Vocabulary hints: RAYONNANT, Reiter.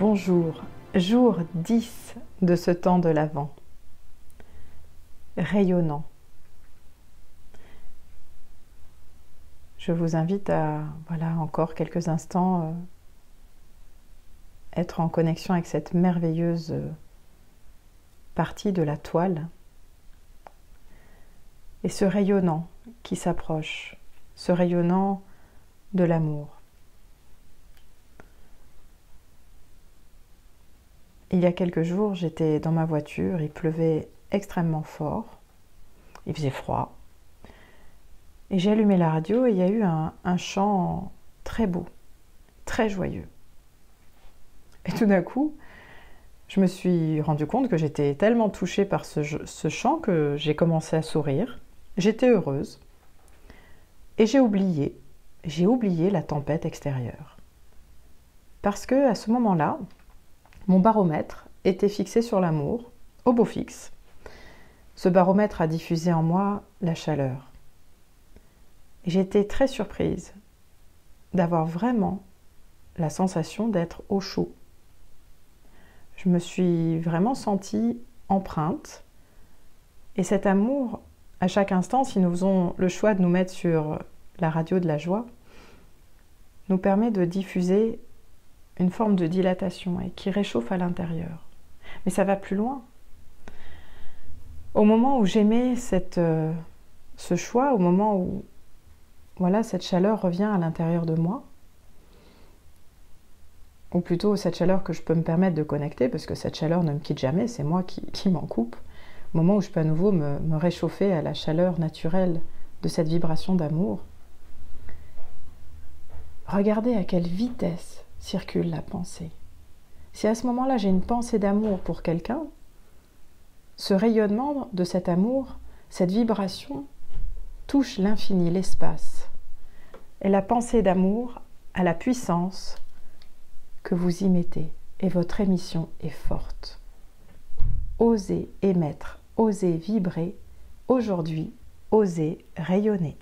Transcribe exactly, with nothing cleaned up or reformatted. Bonjour, jour dix de ce temps de l'Avent. Rayonnant. Je vous invite à, voilà, encore quelques instants, euh, être en connexion avec cette merveilleuse partie de la toile. Et ce rayonnant qui s'approche, ce rayonnant de l'amour. Il y a quelques jours, j'étais dans ma voiture, il pleuvait extrêmement fort, il faisait froid, et j'ai allumé la radio et il y a eu un, un chant très beau, très joyeux. Et tout d'un coup, je me suis rendu compte que j'étais tellement touchée par ce, ce chant que j'ai commencé à sourire, j'étais heureuse, et j'ai oublié, j'ai oublié la tempête extérieure. Parce que à ce moment-là, mon baromètre était fixé sur l'amour, au beau fixe. Ce baromètre a diffusé en moi la chaleur. J'étais très surprise d'avoir vraiment la sensation d'être au chaud. Je me suis vraiment sentie empreinte. Et cet amour, à chaque instant, si nous faisons le choix de nous mettre sur la radio de la joie, nous permet de diffuser une forme de dilatation et qui réchauffe à l'intérieur. Mais ça va plus loin. Au moment où j'aimais cette, euh, ce choix, au moment où voilà, cette chaleur revient à l'intérieur de moi, ou plutôt cette chaleur que je peux me permettre de connecter, parce que cette chaleur ne me quitte jamais, c'est moi qui, qui m'en coupe, au moment où je peux à nouveau me, me réchauffer à la chaleur naturelle de cette vibration d'amour. Regardez à quelle vitesse circule la pensée. Si à ce moment-là, j'ai une pensée d'amour pour quelqu'un, ce rayonnement de cet amour, cette vibration, touche l'infini, l'espace. Et la pensée d'amour a la puissance que vous y mettez. Et votre émission est forte. Osez émettre, osez vibrer. Aujourd'hui, osez rayonner.